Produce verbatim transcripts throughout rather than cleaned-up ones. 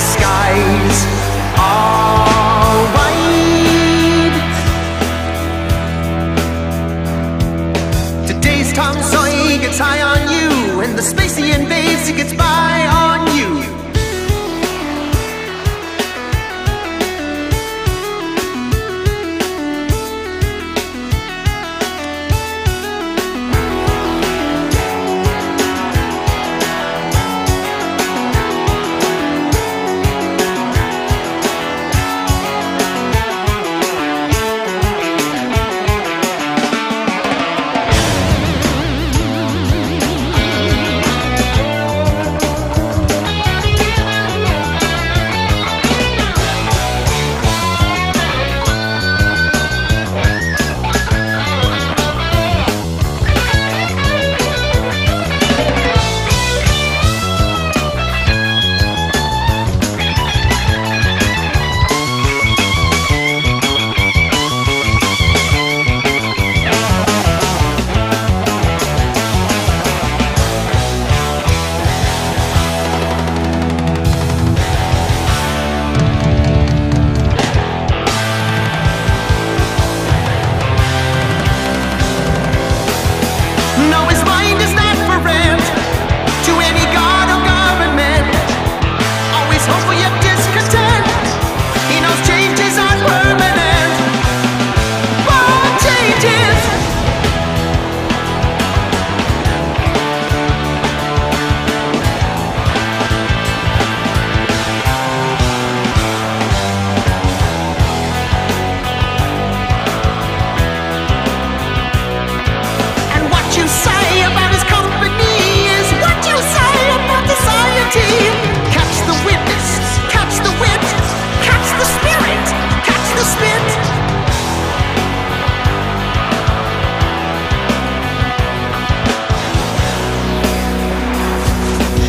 disguise are wide. Today's Tom Sawyer gets high on you, and the space he invades, he gets by on you.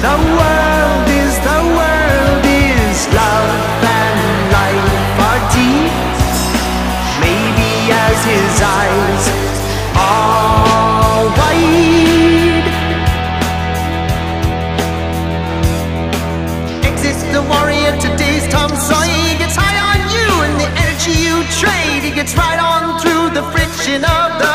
The world is, the world is, love and life are deep. Maybe as his eyes are wide, exists the warrior. Today's Tom Sawyer gets high on you, and the energy you trade, he gets right on through the friction of the